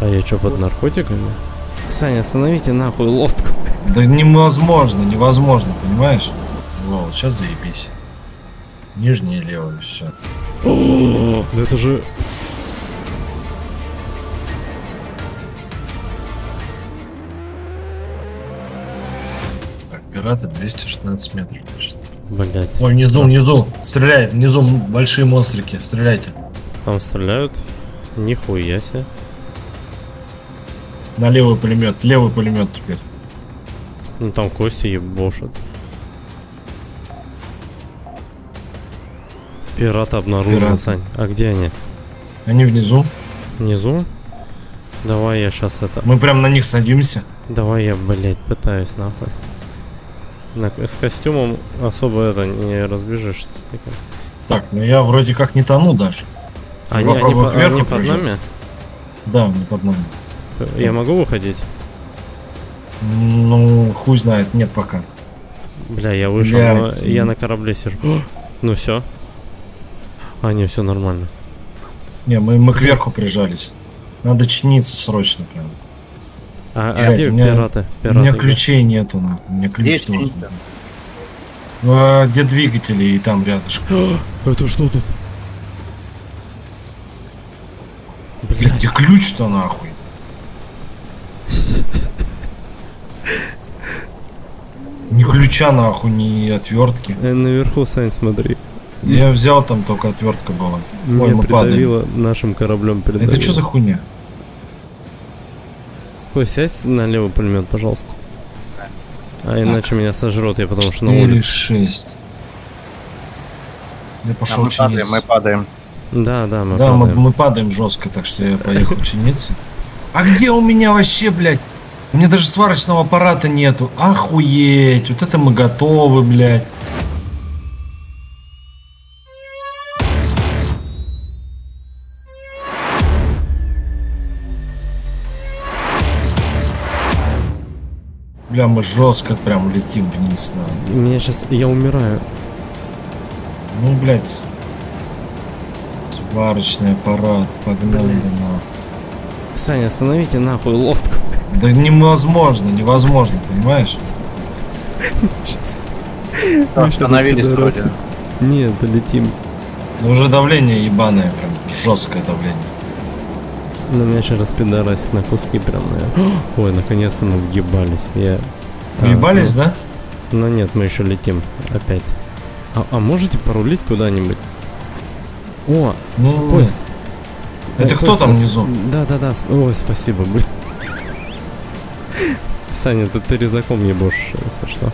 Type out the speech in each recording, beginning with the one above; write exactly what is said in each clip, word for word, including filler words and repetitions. А я что, под наркотиками? Саня, остановите нахуй лодку. Да невозможно, невозможно, понимаешь? Вау, сейчас заебись. Нижнее левое, все. О, да это же... Так, пираты двести шестнадцать метров, конечно. Блять. Ой, внизу, внизу. Стреляет, внизу большие монстрики. Стреляйте. Там стреляют? Нихуя себе. На левый пулемет, левый пулемет теперь. Ну там кости ебошат. Пирата обнаружен, Сань. А где они? Они внизу. Внизу? Давай я сейчас это... Мы прям на них садимся. Давай я, блять, пытаюсь нахуй. На... С костюмом особо это не разбежишься с таким. Так, ну я вроде как не тону даже. Они, они, по... они под нами? Да, они под нами. Я могу выходить? Ну, хуй знает, нет пока. Бля, я вышел, Бля, но... это... я на корабле сижу. Ну все. А, не, все нормально. Не, мы, мы кверху прижались. Надо чиниться срочно прям. А, а где меня, пираты? пираты? У меня ключей нету, на. У меня ключ нужен. А, где двигатели и там рядышком. Это что тут? Бля, где ключ-то нахуй? Ни ключа нахуй, ни отвертки. Наверху, Сань, смотри. Я взял, там только отвертка была. Меня придавило, нашим кораблем придавило. Это что за хуйня? Ой, сядь на левый пулемет, пожалуйста. А иначе меня сожрут, я потому что на улице. четыре шесть. Я пошел чиниться. Мы падаем. Да, да, мы падаем. Да, мы падаем жестко, так что я поехал чиниться. А где у меня вообще, блядь? У меня даже сварочного аппарата нету. Охуеть, вот это мы готовы, блядь. Бля, мы жестко прям летим вниз. Надо. Меня сейчас... Я умираю. Ну, блядь. Сварочный аппарат, погнали нахуй. Саня, остановите нахуй лодку. Да невозможно, невозможно, понимаешь? Остановились вроде. Нет, летим. Ну уже давление ебаное, прям жесткое давление. Ну меня сейчас распидорасит на куски прям, наверное. Ой, наконец-то мы въебались. Я... Въебались, а, ну... да? Ну нет, мы еще летим опять. А, а можете порулить куда-нибудь? О, ну... поезд. Это Ой, кто поезд, там внизу? Да-да-да, сп... ой, спасибо, блин. Саня, ты, ты резаком ебошь, если что.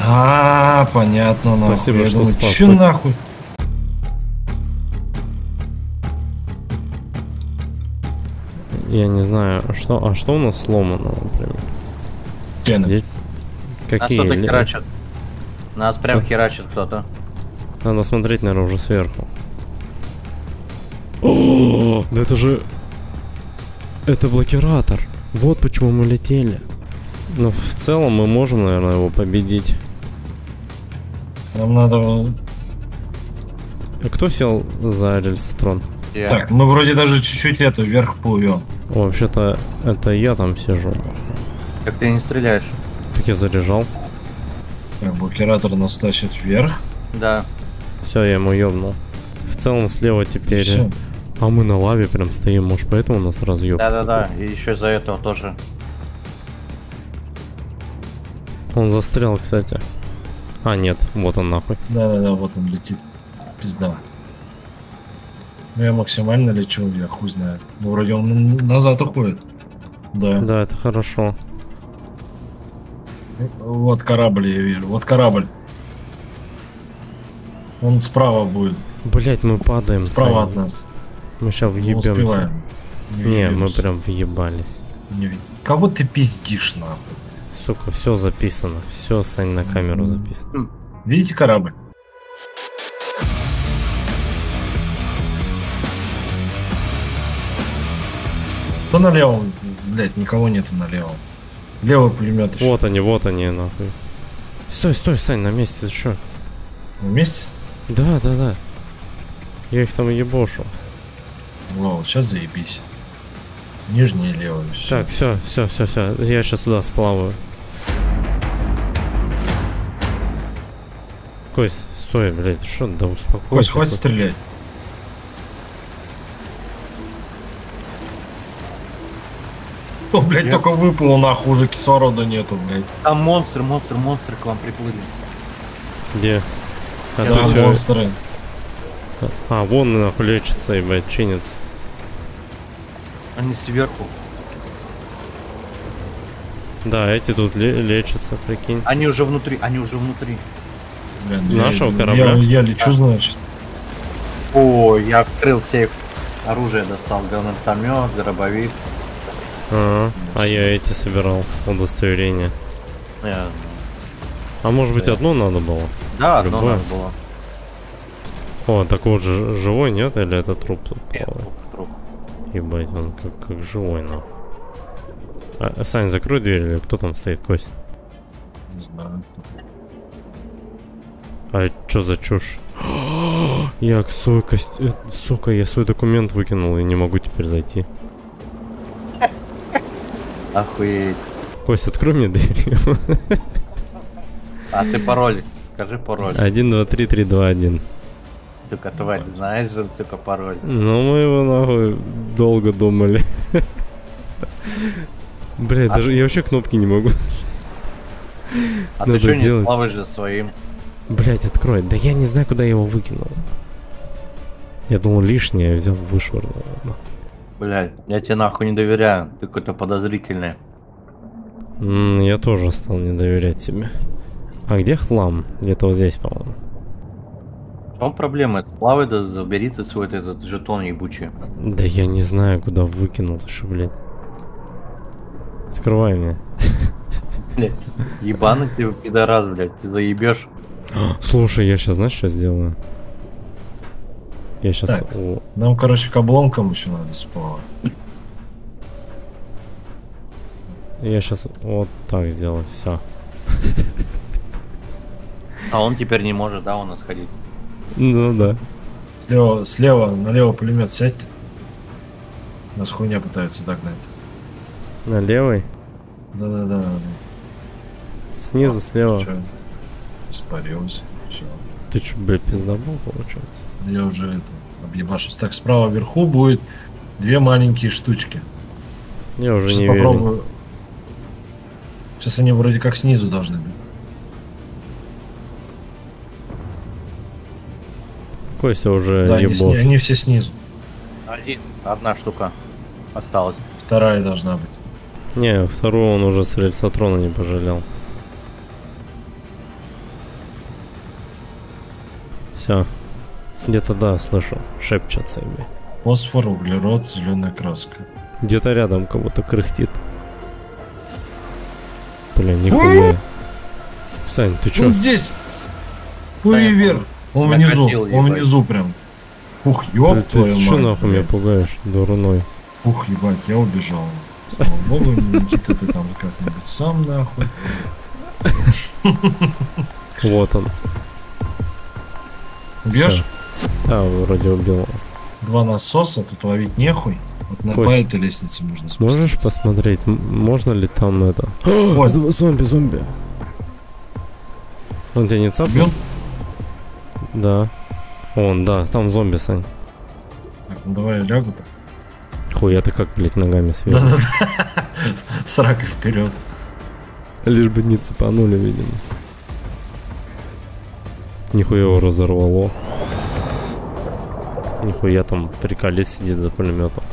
А, -а, -а понятно, спасибо, нахуй. Спасибо, что спас. Че нахуй? Я не знаю, а что, а что у нас сломано, например? Стены. Где... Какие? Нас кто-то херачит. Нас прям херачит кто-то. Надо смотреть, наверное, уже сверху. О, да это же... Это блокиратор. Вот почему мы летели. Но в целом мы можем, наверное, его победить. Нам надо... Кто сел за рельсотрон? Yeah. Так, мы вроде даже чуть-чуть это вверх плывем. Вообще-то это я там сижу. Так ты не стреляешь. Так я заряжал. Так, блокиратор нас тащит вверх. Да. Все, я ему ёбнул. В целом слева теперь. Все. А мы на лаве прям стоим, может поэтому нас разъеб. Да-да-да, и еще из-за этого тоже. Он застрял, кстати. А, нет, вот он нахуй. Да-да-да, вот он летит. Пизда. Я максимально лечу, я хуй знаю. Ну, вроде он назад уходит. Да. Да, это хорошо. Вот корабль, я вижу. Вот корабль. Он справа будет. Блять, мы падаем. Справа сами. От нас. Мы сейчас въебемся. Мы успеваем. Не, Не мы прям въебались. Не... Кого ты пиздишь нахуй? Сука, все записано. Все, Сань, на камеру записано. Видите корабль? Кто на левом? Блять, никого нету на левом. Левый пулемет еще. Вот они, вот они, нахуй. Стой, стой, Сань, на месте, ты что? На месте? Да, да, да. Я их там ебошу. Вау, сейчас заебись. Нижний левый. Все. Так, все, все, все, все. Я сейчас туда сплаваю. Кость, стой, блядь, что надо, успокоиться. Кость, хватит стрелять. О, блядь, нет, только выпало нахуй, уже кислорода нету, блядь. Там монстры, монстры, монстры к вам приплыли. Где? А там все... монстры. А, вон нахуй лечится, ебать, чинится. Они сверху. Да, эти тут лечатся, прикинь. Они уже внутри, они уже внутри. Блин, нашего я, корабля. Я, я лечу, значит. О, я открыл сейф. Оружие достал, гранатомет, дробовик. А, а я эти собирал, удостоверение. Я... А может быть, одно надо было? Да, одно надо было. О, так вот, живой, нет? Или это труп? Нет, труп, труп. Ебать, он как, как живой, нахуй. А, Сань, закрой дверь, или кто там стоит, Кость? Не знаю. А чё за чушь? Я, свой кость... сука, я свой документ выкинул и не могу теперь зайти. Охуеть. Кость, открой мне дверь. А ты пароль, скажи пароль. один, два, три, три, два, один. Сука, тварь, знаешь же, сука, пароль. Ну мы его нахуй долго думали. Блядь, а даже ты... я вообще кнопки не могу. А надо ты что не плаваешь же своим? Блядь, открой. Да я не знаю, куда я его выкинул. Я думал, лишнее, я взял, вышвырнул. Блядь, я тебе нахуй не доверяю. Ты какой-то подозрительный. М-м, я тоже стал не доверять себе. А где хлам? Где-то вот здесь, по-моему. В чем проблема? Плавай, да забери ты свой этот жетон ебучий. Да я не знаю, куда выкинул, ты что, блядь. Открывай меня. Блядь, ебаный ты, пидорас, блядь, ты заебешь. Слушай, я сейчас, знаешь, что сделаю? Я сейчас... Так, нам, короче, к обломкам еще надо сплавать. Я сейчас вот так сделаю, все. А он теперь не может, да, у нас ходить? Ну да. Слева, слева налево пулемет сядьте. Нас хуйня пытается догнать. На левый? Да-да-да. Снизу, а, слева. Испарился. Все. Ты че, блядь, пиздобол получается? Я уже это объебашусь. Так, справа вверху будет две маленькие штучки. Я уже сейчас не попробую. Верю. Сейчас они вроде как снизу должны быть. Костя уже да, ебошь. Они, они все снизу. Один, одна штука осталась. Вторая должна быть. Не, вторую он уже с рельсотрона не пожалел. Все. Где-то да, слышу. Шепчется ими. Фосфор, углерод, зеленая краска. Где-то рядом кого-то кряхтит. Блин, нихуя. Сань, ты че? Он здесь. Пули вверх. Он внизу, он внизу прям. Ух, ёб твою мать. Ты чё нахуй меня пугаешь, дуруной? Ух, ебать, я убежал. Слава богу, Никита, ты там как-нибудь сам нахуй. Вот он. Убьешь? Да, вроде убил. Два насоса, тут ловить нехуй. Вот на по этой лестнице можно спуститься. Можешь посмотреть, можно ли там это... Зомби, зомби. Он тебя не цапнул? Да. Он, да, там зомби, Сань. Так, ну давай я лягу-то. Хуя ты как, блядь, ногами сверху. Да-да-да. С ракой вперед. Лишь бы не цепанули, видимо. Нихуя его разорвало. Нихуя там приколе сидит за пулеметом.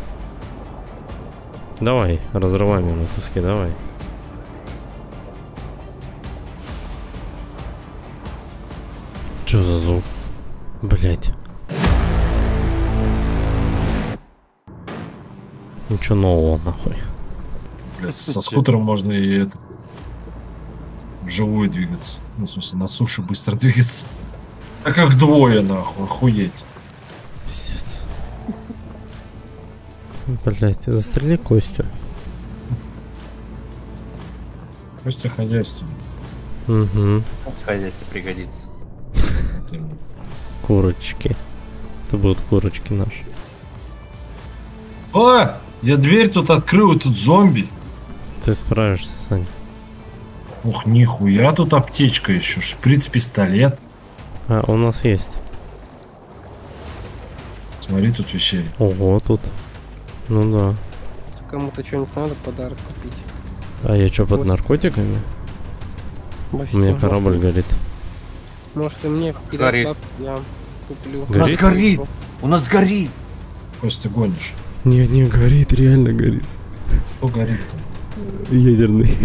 Давай, разрывай меня на куски, давай. Чё за звук? Блять. Ничего нового, нахуй. Блять, со скутером можно и это... вживую двигаться. Ну, в смысле, на суше быстро двигаться. А как двое, нахуй, охуеть. Пиздец. Блять, застрели Костю. Костя хозяйство. Угу. Хозяйство пригодится. Курочки. Это будут курочки наши. О! Я дверь тут открыл, и тут зомби. Ты справишься, Саня. Ух, нихуя, тут аптечка еще, шприц-пистолет. А, у нас есть. Смотри, тут вещей. Ого, тут. Ну да. Кому-то что-нибудь надо подарок купить. А я что, под может... наркотиками? Может, у меня может... корабль горит. Может, и мне горит. Баб, я куплю. Горит? У нас горит! У нас горит! Кость, ты гонишь. Не, не, горит, реально горит. Кто горит-то? Ядерный.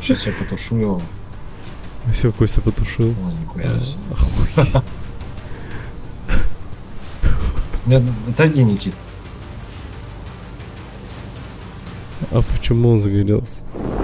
Сейчас я потушу его. Все, Костя потушил. Ой, отойди, Никит. А почему он загорелся?